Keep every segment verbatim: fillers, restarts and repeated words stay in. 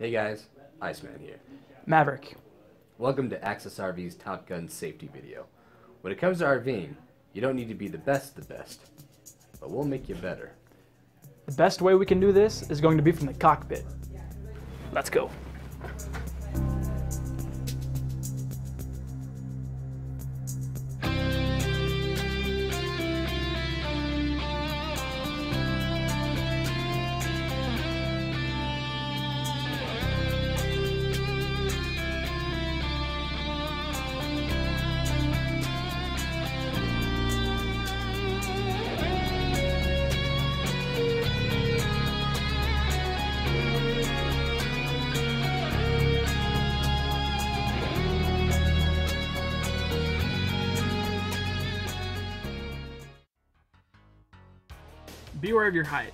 Hey guys, Iceman here. Maverick. Welcome to Access R V's Top Gun safety video. When it comes to RVing, you don't need to be the best the best, but we'll make you better. The best way we can do this is going to be from the cockpit. Let's go. Be aware of your height,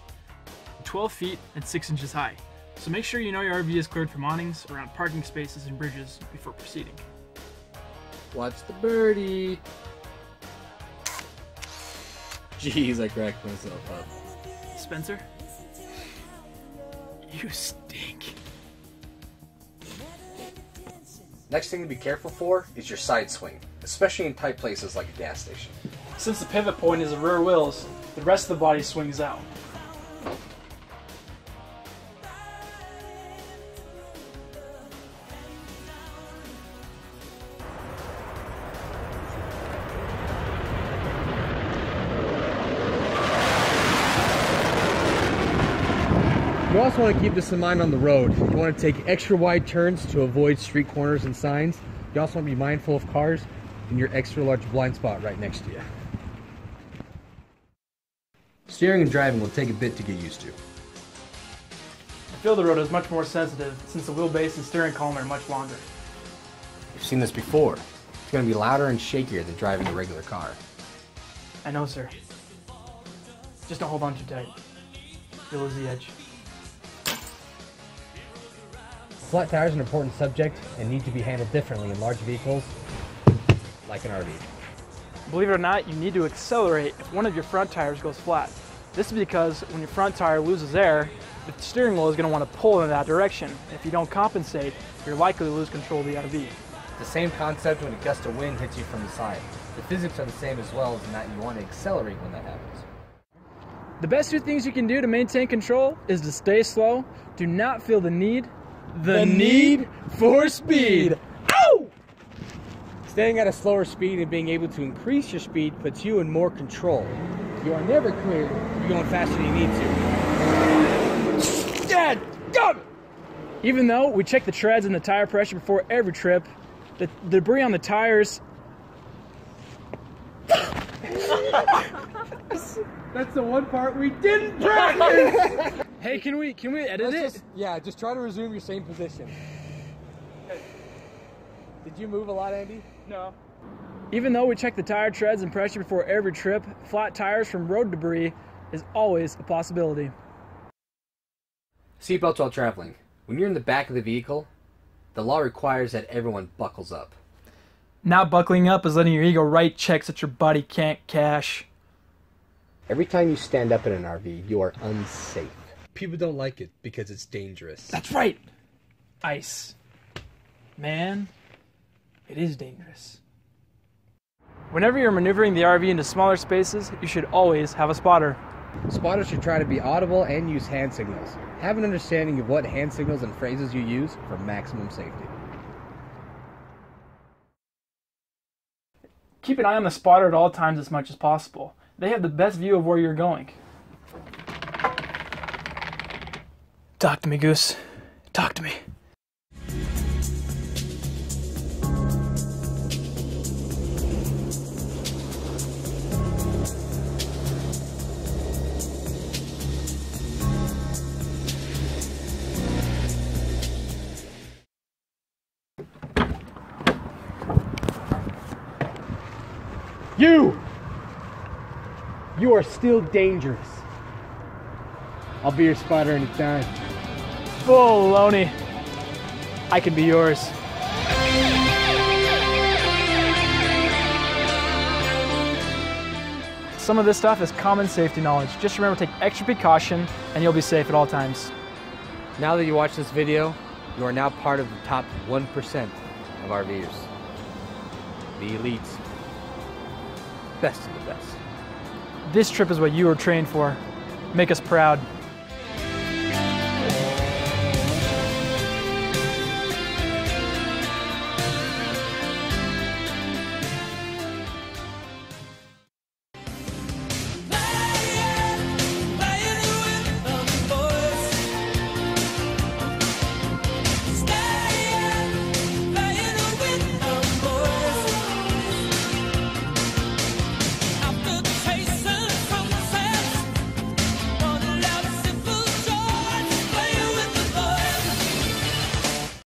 twelve feet and six inches high, so make sure you know your R V is cleared from awnings, around parking spaces and bridges before proceeding. Watch the birdie! Jeez, I cracked myself up. Spencer? You stink. Next thing to be careful for is your side swing, especially in tight places like a gas station. Since the pivot point is the rear wheels, the rest of the body swings out. You also want to keep this in mind on the road. You want to take extra wide turns to avoid street corners and signs. You also want to be mindful of cars and your extra large blind spot right next to you. Steering and driving will take a bit to get used to. I feel the road is much more sensitive since the wheelbase and steering column are much longer. You've seen this before. It's going to be louder and shakier than driving a regular car. I know, sir. Just don't hold on too tight. You'll lose the edge. Flat tires are an important subject and need to be handled differently in large vehicles like an R V. Believe it or not, you need to accelerate if one of your front tires goes flat. This is because when your front tire loses air, the steering wheel is going to want to pull in that direction. If you don't compensate, you're likely to lose control of the R V. The same concept when a gust of wind hits you from the side. The physics are the same as well, as in that you want to accelerate when that happens. The best two things you can do to maintain control is to stay slow, do not feel the need, the, the need for speed. Staying at a slower speed and being able to increase your speed puts you in more control. You are never clear. You're going faster than you need to. Dad, go! Even though we check the treads and the tire pressure before every trip, the, the debris on the tires... That's the one part we didn't practice! Hey, can we, can we edit Let's it? Just, yeah, just try to resume your same position. Did you move a lot, Andy? No. Even though we check the tire treads and pressure before every trip, flat tires from road debris is always a possibility. Seatbelts while traveling. When you're in the back of the vehicle, the law requires that everyone buckles up. Not buckling up is letting your ego write checks that your body can't cash. Every time you stand up in an R V, you are unsafe. People don't like it because it's dangerous. That's right! Ice. Man. It is dangerous. Whenever you're maneuvering the R V into smaller spaces, you should always have a spotter. Spotters should try to be audible and use hand signals. Have an understanding of what hand signals and phrases you use for maximum safety. Keep an eye on the spotter at all times as much as possible. They have the best view of where you're going. Talk to me, Goose. Talk to me. You! You are still dangerous. I'll be your spotter anytime. Baloney. I can be yours. Some of this stuff is common safety knowledge. Just remember to take extra precaution and you'll be safe at all times. Now that you watch this video, You are now part of the top one percent of RVers. The elites. Best of the best. This trip is what you were trained for. Make us proud.